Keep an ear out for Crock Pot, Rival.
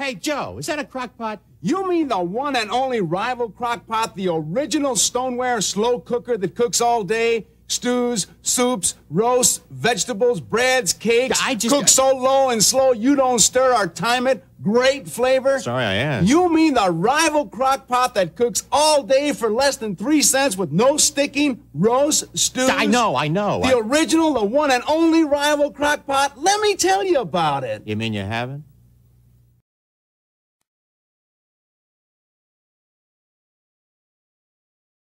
Hey, Joe, is that a crock pot? You mean the one and only Rival crock pot, the original stoneware slow cooker that cooks all day? Stews, soups, roasts, vegetables, breads, cakes. Cook so low and slow you don't stir or time it. Great flavor. Sorry, I asked. You mean the Rival crock pot that cooks all day for less than 3 cents with no sticking, roasts, stews? I know. The original, the one and only Rival crock pot. Let me tell you about it. You mean you haven't?